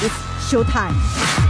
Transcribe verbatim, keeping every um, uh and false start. It's showtime.